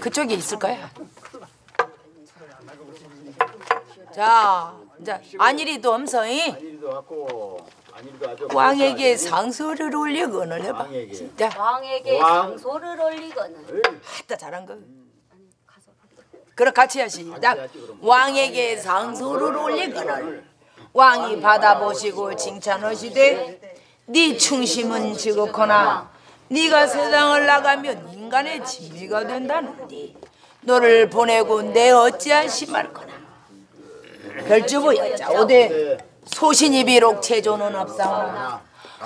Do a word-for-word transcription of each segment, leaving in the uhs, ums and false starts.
그쪽에 있을 거야. 자, 자 안일이도 엄성이 왕에게 상소를 올리거늘 해봐. 자. 왕에게 상소를 올리거늘. 아따 잘한 거. 그럼 같이 하시다. 왕에게 상소를 올리거늘. 왕이 받아보시고 칭찬하시되 네 충심은 지극하나 네가 세상을 나가면 인간의 진리가 된다는디 너를 보내고 내 어찌하시 말거나 별주부 여자 오대 소신이 비록 체조는 없사오나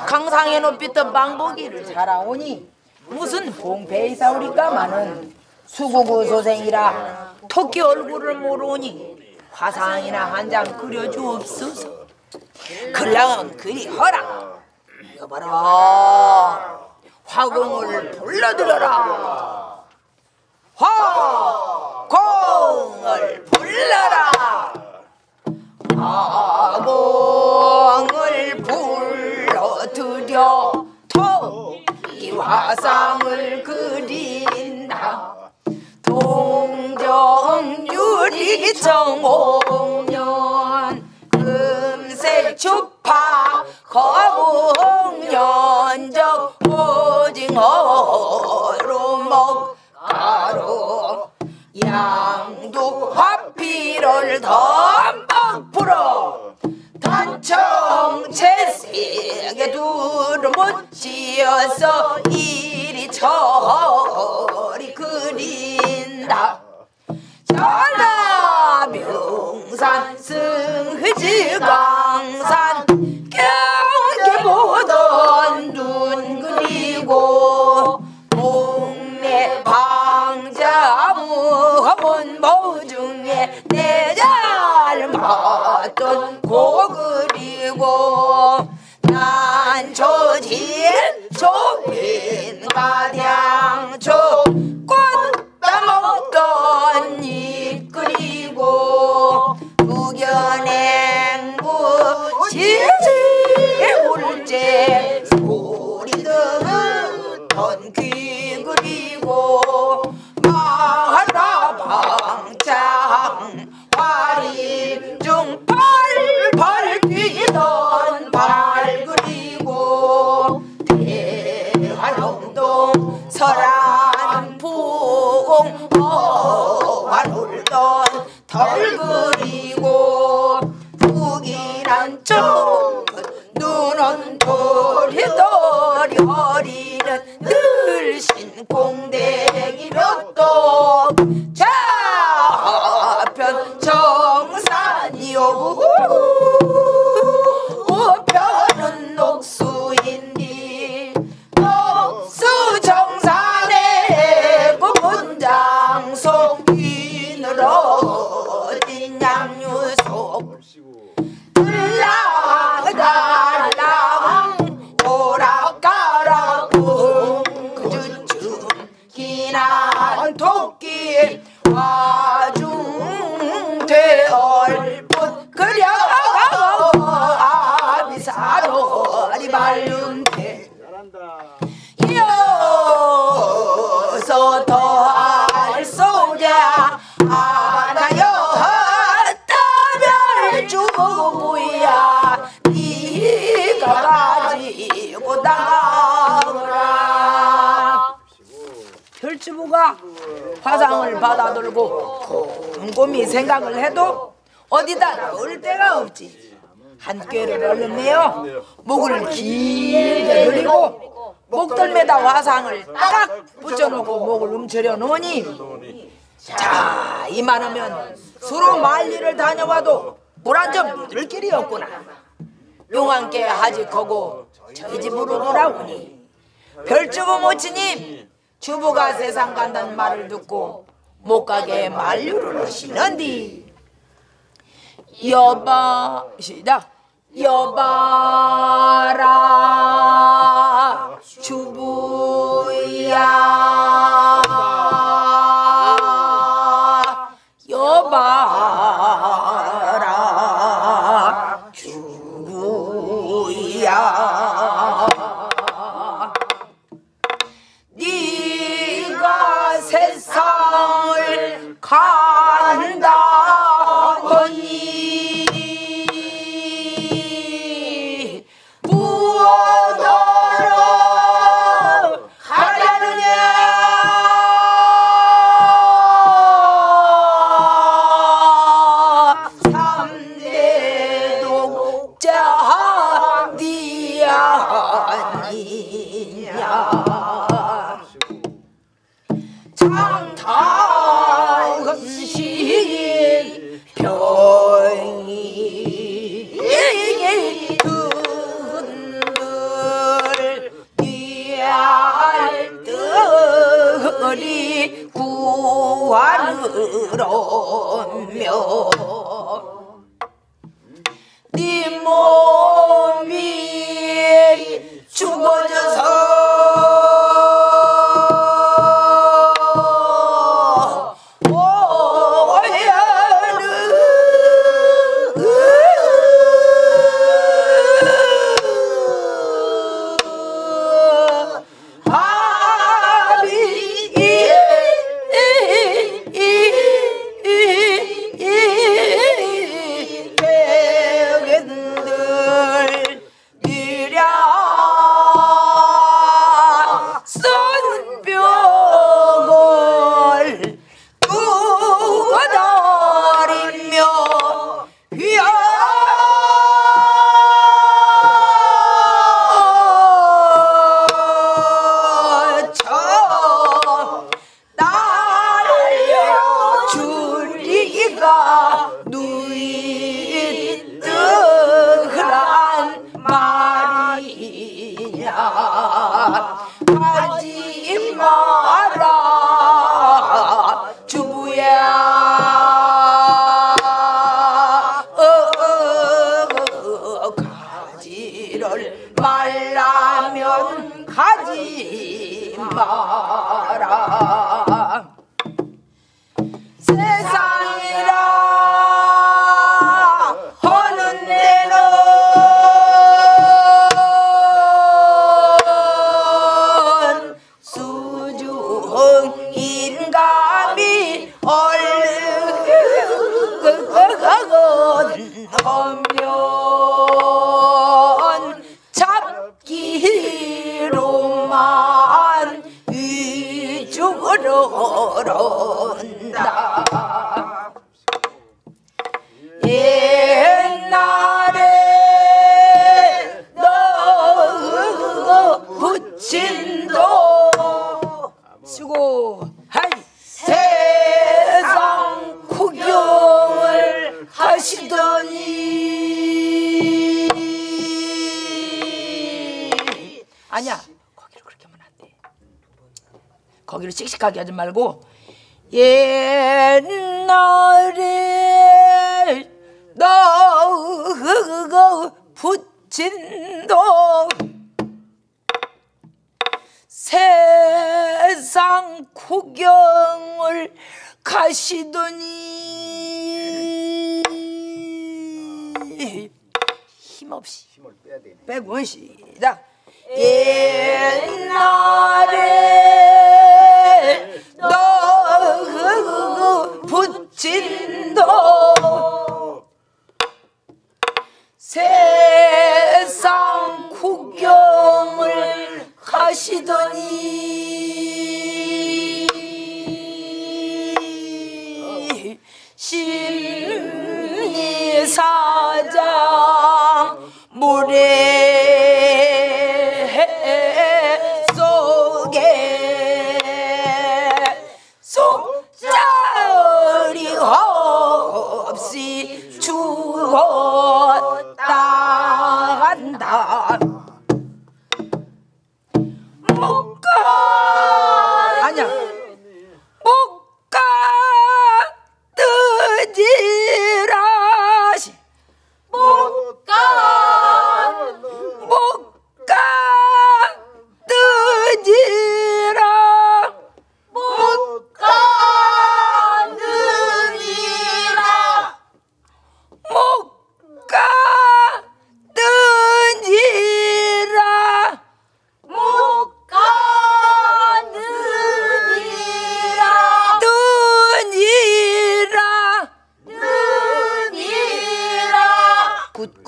강상에 높이던 망보기를 자라오니 무슨 봉패이사오리까마는 수구구 소생이라 토끼 얼굴을 모르오니 화상이나 한 장 그려주옵소서. 글랑은 그리허라 여봐라 화공을 불러들어라 화공을 불러라 화공을 불러들여 토끼 화상을 그린다 동정유리 정홍년 금색주파 거공연적 오징어로 먹가로 양두화피를 덤벅 불어 단청채색에 둘을 못 지어서 이리 저리 그린다 전라명산 승지강산 경계 보던 눈 그리고 동네 방자무허문 모중에 내잘 맞던 고 그리고 난 조질 조빈 가량초 꽃다먹던 잎 그리고 두견행부 지지의 울제 소리 듣던 귀 그리고 마하라 방창 화림 중 펄펄 뛰던 발 그리고 대화농동 서란포공 어안 울던 덜 그리고 북이란 쪽 눈은 도리도리 허리는 늘 신공대기로 또 좌편 정산이요 우편은 녹수인디 녹수정산의 부분장송 이늘어진 양유소 달랑달랑 오락가락 웅주춤 기난 토끼 화중퇴 얼핏 그려 아비사로리 발륜태 이어서 더할 소자 주부야 니가 가지고 나가라 별주부가 화상을 받아들고 곰곰이 생각을 해도 어디다 나올 데가 없지 한 꾀를 얼른 내어 목을 길게 늘리고 목덜매다 화상을 딱 붙여놓고 목을 움츠려 놓으니 자 이만하면 서로 만리를 다녀와도 물한점 믿을 길이 없구나. 용왕께 하직하고 저희 집으로 돌아오니 별주부 모친님 주부가 세상 간다는 말을 듣고 못 가게 만류를 하시는디 여바 시작 여바라 주부야 여바 주부야 자디 아니냐 장탄식 병이 눈을 띄알들이 구하느라며 네 몸이 죽어져서 오해는 하비이 누이뜨란 말이냐 하지 마라 주부야 어, 어, 어, 가지를 말라면 가지 마라 인감이 얼른 잡기로만 위주로온다 옛날에 너 부친도 수고 하이 세상 구경을 하시더니 아니야 거기로 그렇게 하면 안 돼. 거기로 씩씩하게 하지 말고 옛날에 너 부친도 세상 구경을 가시더니 힘없이 힘을 빼야 되네. 빼고 시작. 옛날에 너 부친도 세상 구경을 하시더니 심리사장 모래 속에 속자리 없이 죽었다 한다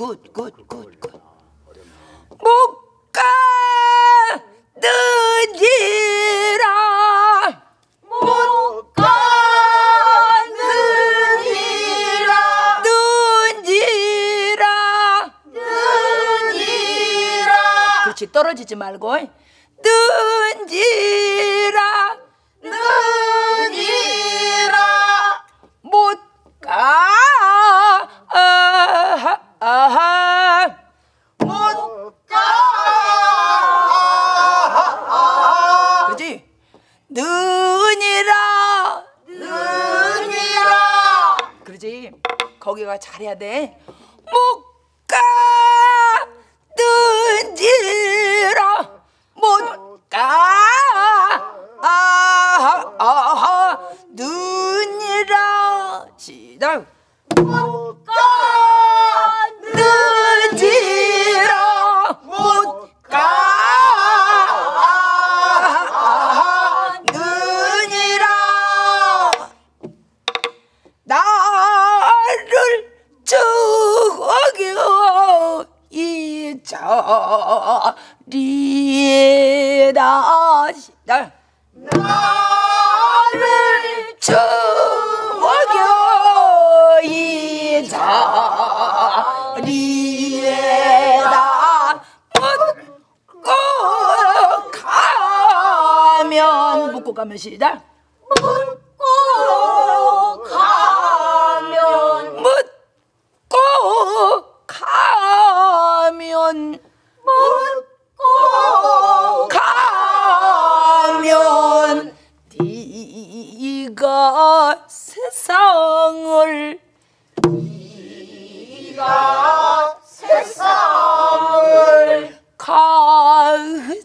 굿굿굿굿굿 못가 느니라 못가 느니라 느니라 같이 떨어지지 말고 눈지라 눈지라 못 가 못 가 그지? 눈이라 눈이라 그러지? 거기가 잘해야 돼. 못 가 눈지라 못 가 눈이라 시작 못 가 눈이라 못 가 눈이라 나를 죽이고 이 자리에다 시작 나를 죽여 이 자리에다 묻고 가면 묻고 가면 시작 묻고 가면 묻고 가면 묻고 가면 네가 세상을 네가 세상을 가지만은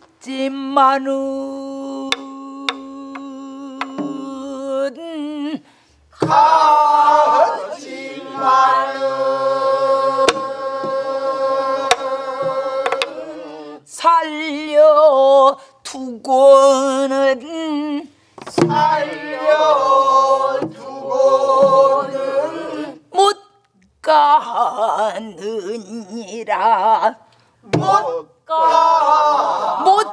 가지만은 살려 두고는 살려두고는 못 가느니라 못 가 못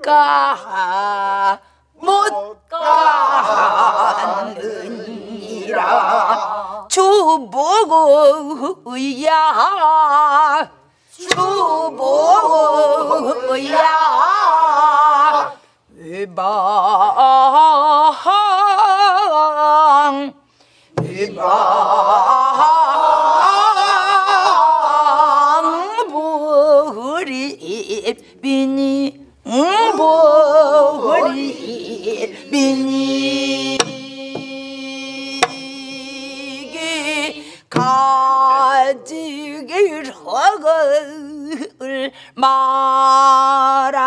가 못 가느니라 주보고야 주보고야 외방 외방 보리비니 보리비니 가지길 허을 마라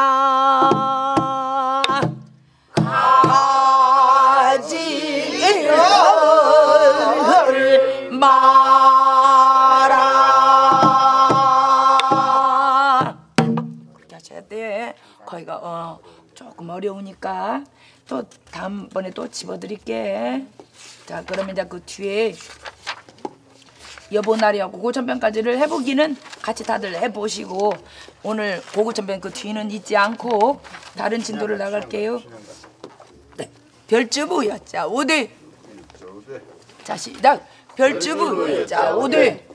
마라 그렇게 하셔야 돼. 거기가 어, 조금 어려우니까 또 다음번에 또 집어드릴게. 자 그러면 이제 그 뒤에 여보나리하고 고구천변까지를 해보기는 같이 다들 해보시고 오늘 고구천변 그 뒤는 잊지 않고 다른 진도를 나갈게요. 네. 별주부였자 우대 자 시작 별주부 자 오대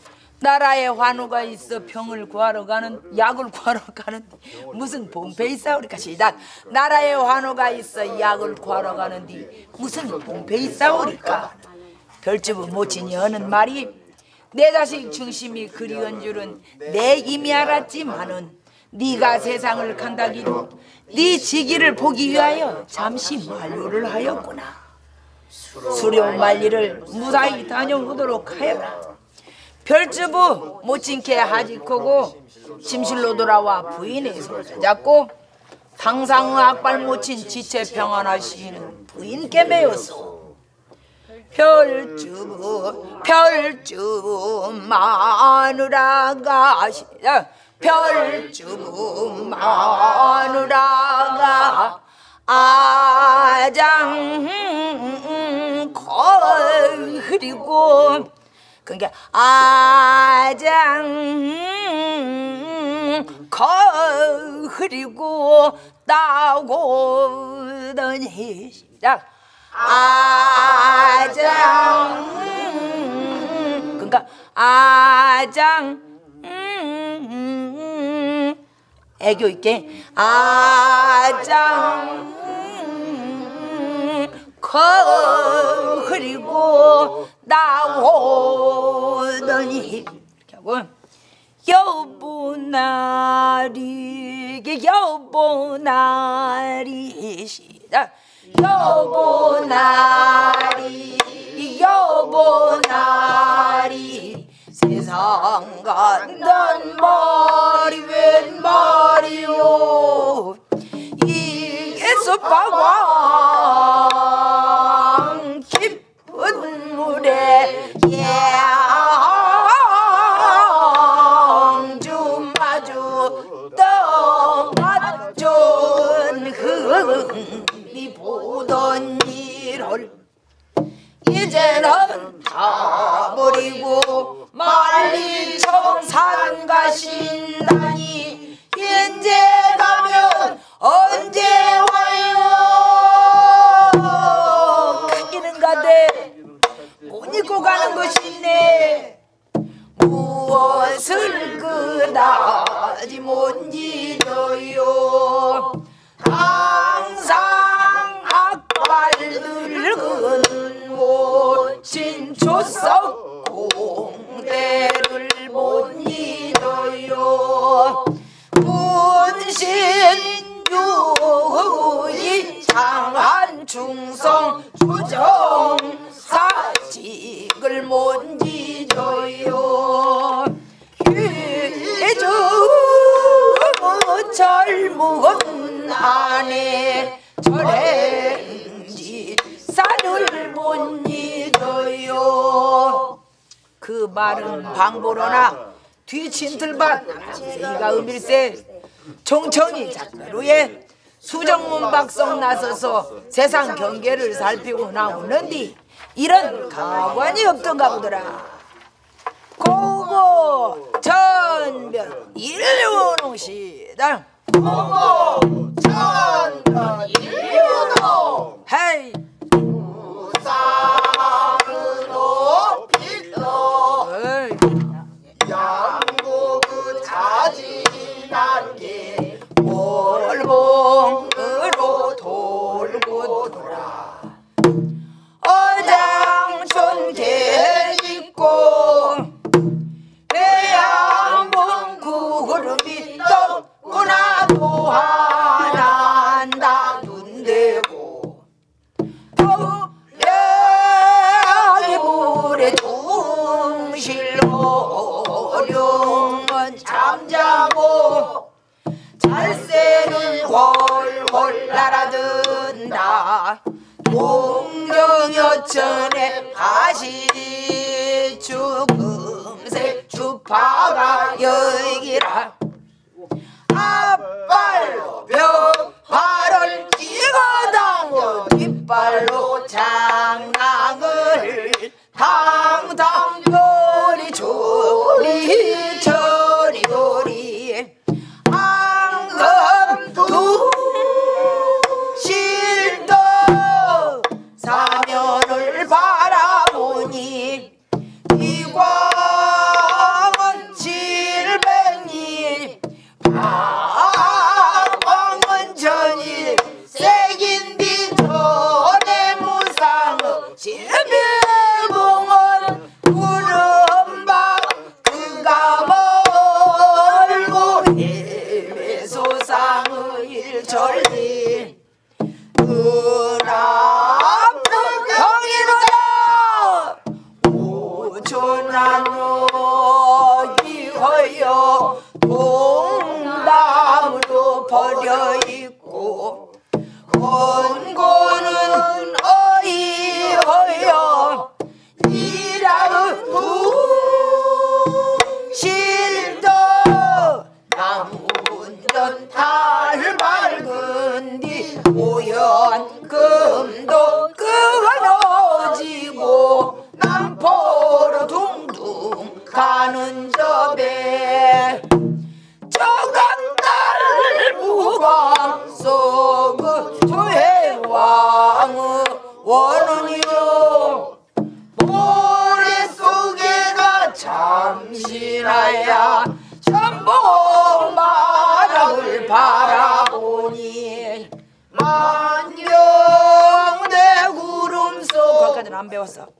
나라에 환우가 있어 병을 구하러 가는 약을 구하러 가는 무슨 봉패 있사오리까 시작 나라에 환우가 있어 약을 구하러 가는디 무슨 봉패 있사오리까 별주부 모친이 하는 말이 내 자식 중심이 그리운 줄은 내 이미 알았지만은 네가 세상을 간다기로 네 지기를 보기 위하여 잠시 만류를 하였구나. 수료만리를 무사히 다녀오도록 하여라. 별주부 못진케 하지코고 침실로 돌아와 부인의 손을 잡고 당상 악발 못친 지체 평안하시는 부인께 매었소. 별주부 별주 마누라가 별주부 마누라가 아장 거리고 그러니까 아장 거리고 따고더니 시작 아장 그러니까 아장 애교 있게. 아장 거리고 나오더니 이렇게 하고, 여보 나리 여보 나리 시작. 여보 나리 여보 나리 세상 간단 말이 웬 말이오 이게서 방황 깊은 물에 양주 마주 떠 맞춘 흥미 보던 일을 이제는 다 버리고 멀리 청산 가신다니 이제 가면 언제 와요. 가기는 가되 못 잊고 가는 것이네. 무엇을 그다지 못 잊어요. 항상 악발들 그는 모친 조석 공대를 못 잊어요. 문신 유의 장한 충성 조정 사직을 못 잊어요. 귀주 젊은 아내 철행지 산을 못 잊어요. 그 말은 방보로나 뒤친 들밭 이가 음일세 총청이 작가루에 수정문 박성 나서서 세상 경계를 살피고 나오는디 이런 가관이 없던가 보더라. 고고 전변 일륜호시다. 고고 전변 일륜호 헤이 우상으로 빌러 양국은 자진한 길 몰봉으로 돌고 돌아 어장촌 개 있고 해양봉 구름이 떴구나. 도하란다 눈 대고 더레하게 물에 둥실로 어려운 잠자고 잘새는 훨훨 날아든다. 동정여천의 가시 죽음새 주파가 여기라. 앞발로 벽발을 찍어당겨 뒷발로 장랑을 당당 요리 조리 저리 도리 앙금 두실도 사면을 바라보니 이광은 칠백리 박광은 전일 색인디 전의 무상의 신비봉은 구름박 그가 멀고 해외소상의 일절리 눈앞은 경이로다. 오천안으로 기허여 동담으로 버려있고 권고는 어이허여 이라은 부실도 남운전 달밝은 뒤 오연금도 끊어지고 남포로 둥둥 가는 저배 조각달 무광 속의 조해왕의 원은요 모래 속에가 잠시나야 전복마락을 바라보니 만년대 구름 속. 거기까지는 안 배웠어.